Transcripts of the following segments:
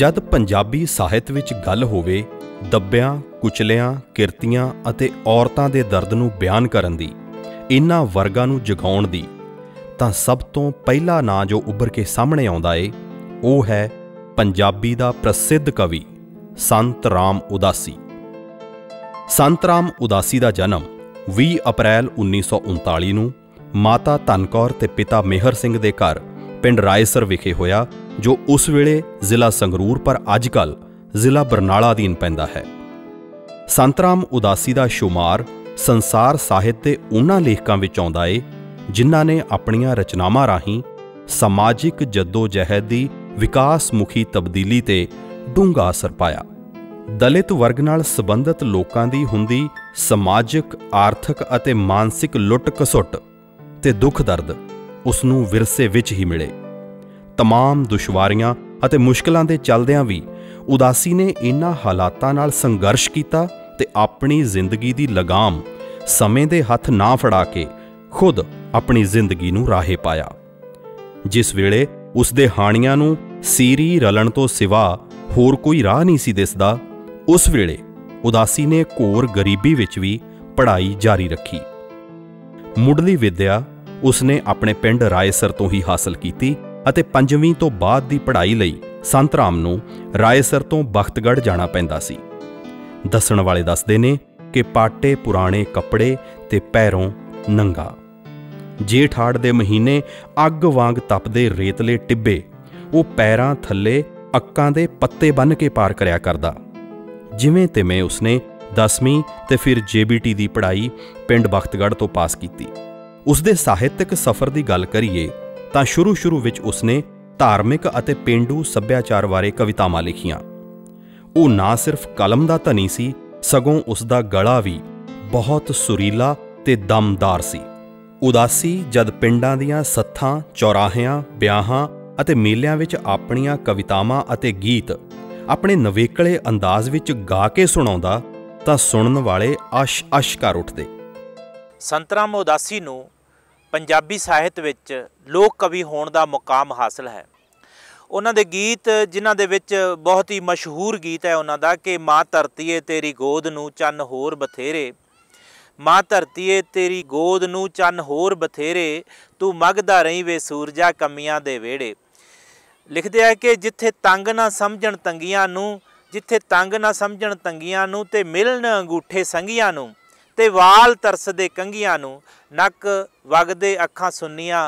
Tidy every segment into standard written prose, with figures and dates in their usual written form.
जद पंजाबी साहित विच गल होवे दब्बियां कुचलियां किरतियां अते औरतां दे दर्द नूं बयान करन दी, इन्हां वर्गां नूं जगाउण दी, तां सब तों पहला नां जो उभर के सामणे आउंदा ਏ ਉਹ है पंजाबी दा प्रसिद्ध कवि संत राम उदासी। संत राम उदासी दा जन्म 20 अप्रैल 1939 ਨੂੰ माता धनकौर ते पिता मेहर सिंह दे घर पिंड रायसर विखे होया, जो उस वेले जिला संगरूर पर अजकल जिला बरनाला अधीन पैंदा है। संत राम उदासी दा शुमार संसार साहित दे उन्हां लेखकां विच आउंदा ਏ जिन्हां ने अपणियां रचनावां राहीं समाजिक जद्दोजहद दी विकासमुखी तब्दीली ते डूंघा असर पाया। दलित वर्ग नाल संबंधित लोकां दी हुंदी समाजिक आर्थिक अते मानसिक लुट घसुट ते दुख दर्द उसनूं विरसे विच ही मिले। तमाम दुश्वारियां अते मुश्किलां दे चलदियां भी उदासी ने इन्हां हालातां नाल संघर्ष कीता ते अपनी जिंदगी दी लगाम समें दे हथ ना फड़ा के खुद अपनी जिंदगी नूं राहे पाया। जिस वेले उस दे हाणियां नूं सीरी रलण तो सिवा होर कोई राह नहीं सी दिसदा, उस वेले उदासी ने घोर गरीबी विच भी पढ़ाई जारी रखी। मुढ़ली विद्या उसने अपने पिंड रायसर तो ही हासिल की अते 5वीं तो बाद दी पढ़ाई लई संत राम नूं रायसर तो बख्तगढ़ जाना पैंदा सी। दसण वाले दसदे ने कि पाटे पुराने कपड़े ते पैरों नंगा जेठ हाड़ दे महीने अग वांग तपदे रेतले टिब्बे वो पैरां थल्ले अक्कां दे पत्ते बन के पार करया करदा। जिवें तिवें उसने 10वीं ते फिर JBT दी पढ़ाई पिंड बख्तगढ़ तो पास कीती। उसदे साहित्यक सफर दी गल करिए तां शुरू विच उसने धार्मिक अते पेंडू सभ्याचार बारे कवितावां लिखियां। वो ना सिर्फ कलम दा धनी सी सगों उसदा गला भी बहुत सुरीला ते दमदार सी। उदासी जद पिंडां दियां सत्थां चौराहियां ब्याहां अते मेलियां विच अपणियां कवितावां अते गीत अपने नवेकले अंदाज विच गा के सुणाउंदा तां सुणन वाले अश अश कर उठदे। संत राम उदासी नूं पंजाबी साहित विच लोक कवि होण दा मुकाम हासिल है। उन्हां दे गीत जिन्हां दे विच बहुत ही मशहूर गीत है उन्हां दा कि मां धरतीए तेरी गोद नूं चन्न होर बथेरे, मां धरतीए तेरी गोद नूं चन्न होर बथेरे तू मगदा रही वे सूरजा कमियां दे वेड़े। लिखदे आ कि जिथे तंग ना समझण तंगियां नूं, जिथे तंग ना समझण तंगियां नूं ते मिलन अंगूठे संघियां नूं ते वाल तरसदे कंघियां नूं नक वगदे अखां सुन्नियां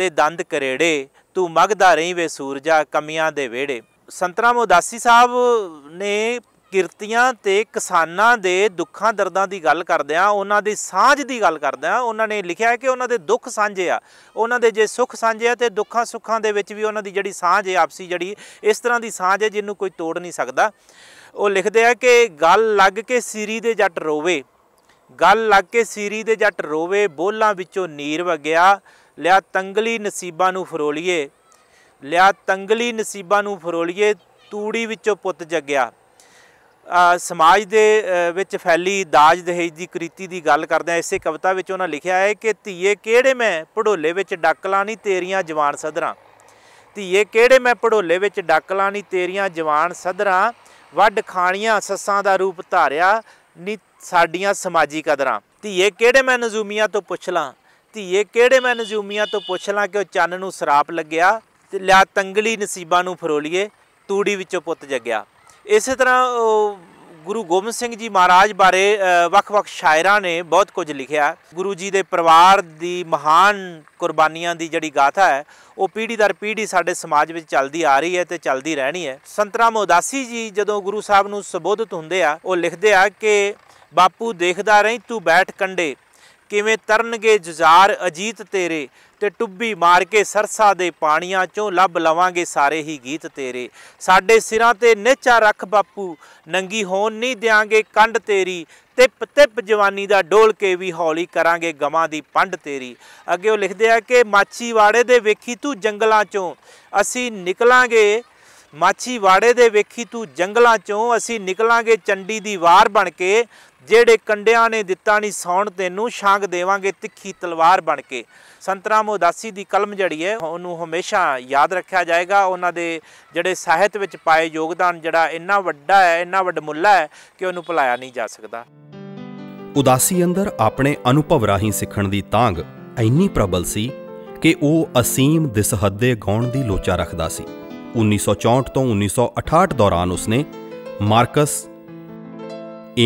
ते दंद करेड़े तू मगदा रहीं वे सूरजा कमियां दे वेड़े। संत राम उदासी साहब ने किरतियां ते किसानां दे दुੱਖਾਂ ਦਰਦਾਂ ਦੀ ਗੱਲ ਕਰਦਿਆਂ ਉਹਨਾਂ ਦੀ ਸਾਂਝ ਦੀ ਗੱਲ ਕਰਦਿਆਂ ਉਹਨਾਂ ਨੇ ਲਿਖਿਆ ਕਿ ਉਹਨਾਂ ਦੇ ਦੁੱਖ ਸਾਂਝੇ ਆ, ਉਹਨਾਂ ਦੇ ਜੇ ਸੁੱਖ ਸਾਂਝੇ ਆ ਤੇ ਦੁੱਖਾਂ ਸੁੱਖਾਂ ਦੇ ਵਿੱਚ ਵੀ ਉਹਨਾਂ ਦੀ ਜਿਹੜੀ ਸਾਂਝ ਹੈ ਆਪਸੀ ਜਿਹੜੀ ਇਸ ਤਰ੍ਹਾਂ ਦੀ ਸਾਂਝ ਹੈ ਜਿਹਨੂੰ ਕੋਈ ਤੋੜ ਨਹੀਂ ਸਕਦਾ। ਉਹ ਲਿਖਦੇ ਆ ਕਿ ਗੱਲ ਲੱਗ ਕੇ ਸੀਰੀ ਦੇ ਜੱਟ ਰੋਵੇ, गल लग के सीरी दे जट रोवे बोलां विचों नीर वगया लिया तंगली नसीबां नूं फरोलीए, लिया तंगली नसीबां नूं फरोलीए तूड़ी विचों पुत जगया। समाज दे विच फैली दाज दहेज दी कृति दी गल करदे इसे कविता विच उन्हां लिखिया है कि धीए केड़े मैं पढ़ोले विच डाकलां नी तेरियां जवान सदरां, धीए केड़े मैं पढ़ोले विच डाकलां नी तेरियां जवान सदरां वड खाणियां सस्सां दा रूप धारिया नी साड़ियां समाजी कदरां। धीए केड़े मैं नजूमियां तो पुछ लां, धीए केड़े मैं नजूमियां तो पुछ लां कि चन्न नूं सराप लग्गिया ते लिया तंगली नसीबां नूं फरोलीए तूड़ी विचों पुत जगया। इस तरह गुरु गोबिंद सिंह जी महाराज बारे ਵੱਖ-ਵੱਖ शायरां ने बहुत कुछ लिखिया। गुरु जी दे परिवार दी महान कुर्बानियां दी जिहड़ी गाथा है वो पीढ़ी दर पीढ़ी साडे समाज विच चलदी आ रही है ते चलदी रहणी है। संत राम उदासी जी जदों गुरु साहब नूं संबोधित हुंदे आ वो लिखदे आ कि बापू देखदा रहीं तू बैठ कंडे किवें तरनगे जुजार अजीत तेरे ते टुब्बी मार के सरसा दे पाणियां चों लभ लवांगे सारे ही गीत तेरे। साडे सिरां ते नेचा रख बापू नंगी होन नहीं देंगे कंड तेरी, तिप तिप जवानी दा डोल के भी हौली करांगे गमां दी पंड तेरी। अगे वो लिखदे आ कि माछीवाड़े दे वेखी तू जंगलां चों असीं निकलांगे, माछीवाड़े दे वेखी तू जंगलां चों असीं निकलांगे चंडी दी वार बन के जेड़े कंडिया ने दिता नहीं सौण तेनू छांग देवांगे तिखी तलवार बन के। संत राम उदासी की कलम जड़ी है उन्होंने हमेशा याद रखा जाएगा। उन्होंने जोड़े साहित्य में पाए योगदान जड़ा इन्ना वड्डा है, इन्ना वडमुला है कि उन्होंने भुलाया नहीं जा सकता। उदासी अंदर अपने अनुभव राही सीखण की तांग इन्नी प्रबल सी कि वो असीम दिसहदे गाउण की लोचा रखता सी। 1964 तो 1968 दौरान उसने Marx,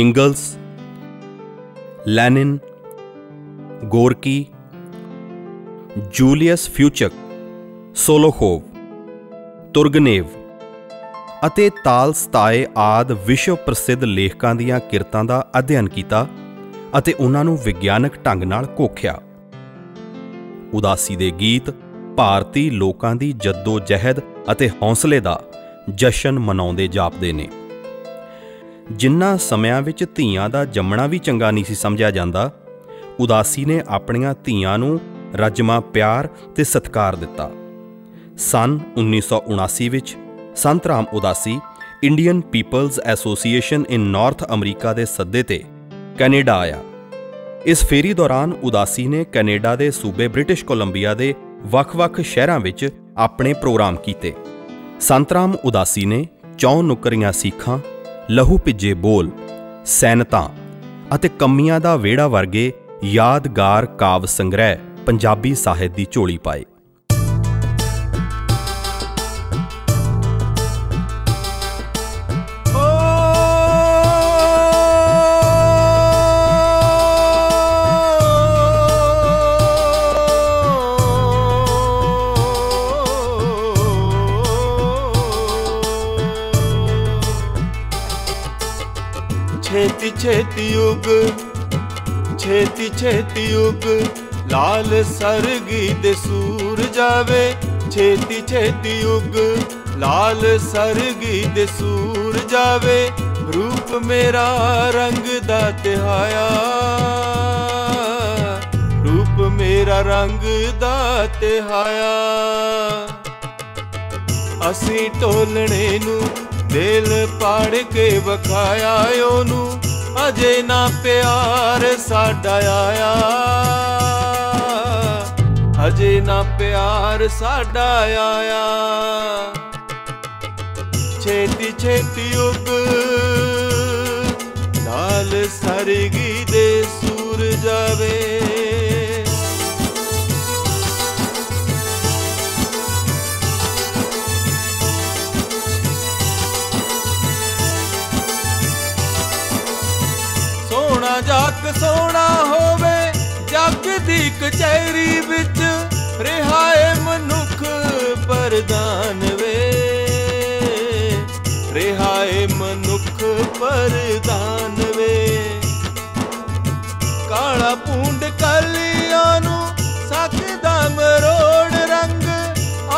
Engels, Lenin, Gorky, Julius Fucik, Sholokhov, Turgenev ਅਤੇ ਤਾਲ ਸਤਾਏ ਆਦਿ ਵਿਸ਼ਵ ਪ੍ਰਸਿੱਧ ਲੇਖਕਾਂ ਦੀਆਂ ਕਿਰਤਾਂ ਦਾ ਅਧਿਐਨ ਕੀਤਾ ਅਤੇ ਉਹਨਾਂ ਨੂੰ ਵਿਗਿਆਨਕ ਢੰਗ ਨਾਲ ਕੋਖਿਆ। ਉਦਾਸੀ ਦੇ ਗੀਤ ਭਾਰਤੀ ਲੋਕਾਂ ਦੀ ਜੱਦੋ-ਜਹਿਦ ਅਤੇ ਹੌਸਲੇ ਦਾ ਜਸ਼ਨ ਮਨਾਉਂਦੇ ਜਾਪਦੇ ਨੇ। ਜਿਨ੍ਹਾਂ ਸਮਿਆਂ ਵਿੱਚ ਧੀਆਂ ਦਾ ਜੰਮਣਾ ਵੀ ਚੰਗਾ ਨਹੀਂ ਸੀ ਸਮਝਿਆ ਜਾਂਦਾ, ਉਦਾਸੀ ਨੇ ਆਪਣੀਆਂ ਧੀਆਂ ਨੂੰ ਰੱਜਮਾ ਪਿਆਰ ਤੇ ਸਤਿਕਾਰ ਦਿੱਤਾ। ਸਨ 1979 ਵਿੱਚ Sant Ram Udasi Indian people's association in north America के सदे ते कनेडा आया। इस फेरी दौरान उदासी ने कनेडा के सूबे ब्रिटिश कोलंबिया के वख-वख शहरों में अपने प्रोग्राम किए। संत राम उदासी ने चौं नुकरियां सीखां, लहू भिजे बोल, सैनतां अते कम्मियां दा वेड़ा वर्गे यादगार काव संग्रह पंजाबी साहित की झोली पाए। छेती छेती युग लाल सरगी दे सूर जावे। छेती छेती युग लाल सरगी दे सूर जावे। रूप मेरा रंग दा तिहाया, रूप मेरा रंग दा तिहाया। असी टोलने नू दिल पाड़ के वखाया, ओनू अजे ना प्यार साडा आया, अजे ना प्यार साडा आया। छेती छेती उग लाल सरगी दे सूर जावे। जाक सोना होवे जग दी कचहरी विच, रिहाए मनुख परदान वे, रिहाए मनुख परदान वे। काला पूंड कलियां नू सकदा मरोड़ रंग,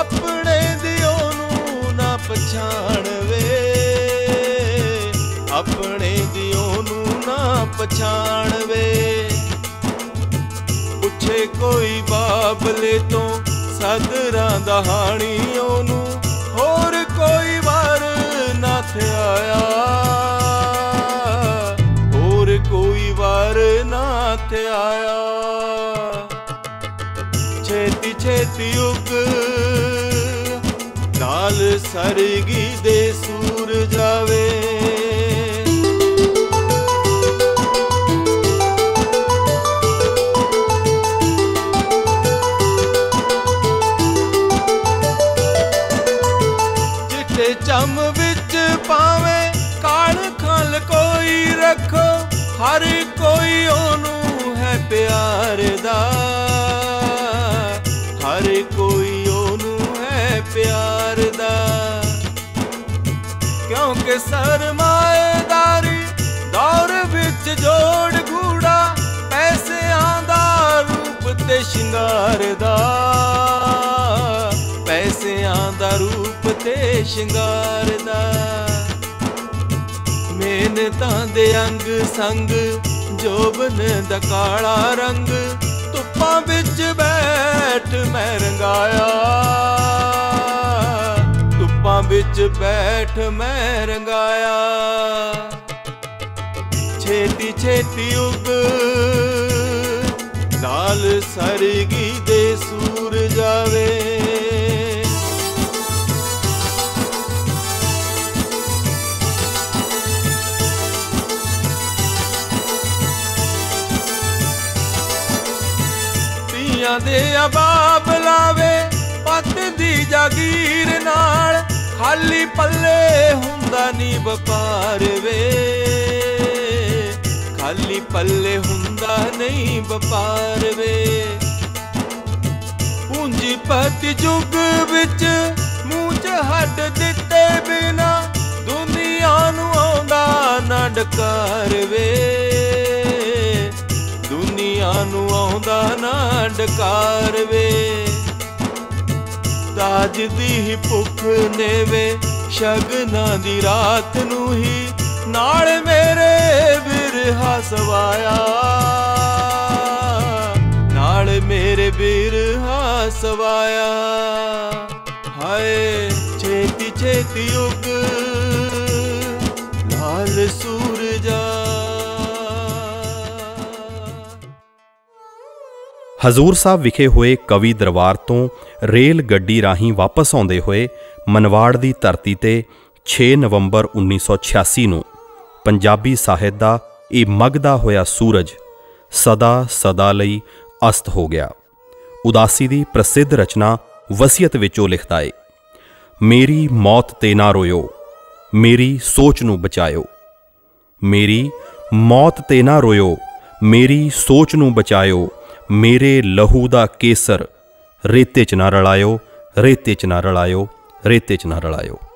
अपने दिओ नू ना पछाण वे, अपने दिओ नू पछाण वे। पुछे कोई बाबले तो सदरां दहानी, ओनू होर कोई वार ना थे आया, होर कोई वार ना थे आया। छेती छेती उग लाल सरगी दे सूर जावे। चम विच पावे काल खल कोई रखो, हर कोई ओनू है प्यार दा, हर कोई ओनू है प्यार दा। क्योंकि सरमाएदारी दौर विच जोड़ घूड़ा, पैसे आंदा रूप ते शिंगार दा, पैसे आंदा रूप ते शिंगार दा। मेहनतां दे अंग संग जोबन दा काला रंग, धुप्पां विच बैठ मैं रंगाया, धुप्पां विच बैठ मैं रंगाया। छेती छेती उग लाल सरगी दे सूर जावे। तियां दे अबाब लावे पत दी जागीर नाल खाली पल्ले हुंदा नी बपार वे, खाली पल्ले हुंदा नहीं बपार वे। पूंजीपति जुग विच मूंह च हट दिते बिना दुनिया नू आउंदा ना डकार वे, दुनिया नू आउंदा ना डकार वे। ताज दी ही भुख ने वे शगना दी रात नू ही नाल मेरे बिरहा सवाया, नाल मेरे बिरहा सवाया। हाय छेती छेती उग लाल सूरजा। ਹਜ਼ੂਰ ਸਾਹਿਬ ਵਿਖੇ ਹੋਏ ਕਵੀ ਦਰਬਾਰ ਤੋਂ ਰੇਲ ਗੱਡੀ ਰਾਹੀਂ ਵਾਪਸ ਆਉਂਦੇ ਹੋਏ ਮਨਵਾੜ ਦੀ ਧਰਤੀ ਤੇ 6 ਨਵੰਬਰ 1986 ਨੂੰ ਪੰਜਾਬੀ ਸਾਹਿਤ ਦਾ ਇਹ ਮਗਦਾ ਹੋਇਆ ਸੂਰਜ ਸਦਾ ਸਦਾ ਲਈ ਅਸਤ ਹੋ ਗਿਆ। ਉਦਾਸੀ ਦੀ ਪ੍ਰਸਿੱਧ ਰਚਨਾ ਵਸੀਅਤ ਵਿੱਚੋਂ ਲਿਖਦਾ ਏ, ਮੇਰੀ ਮੌਤ ਤੇ ਨਾ ਰੋਇਓ, ਮੇਰੀ ਸੋਚ ਨੂੰ ਬਚਾਇਓ। ਮੇਰੀ ਮੌਤ ਤੇ ਨਾ ਰੋਇਓ, ਮੇਰੀ ਸੋਚ ਨੂੰ ਬਚਾਇਓ। मेरे लहू दा केसर रेते च ना रलायो, रेते च ना रलायो, रेते च ना रलायो।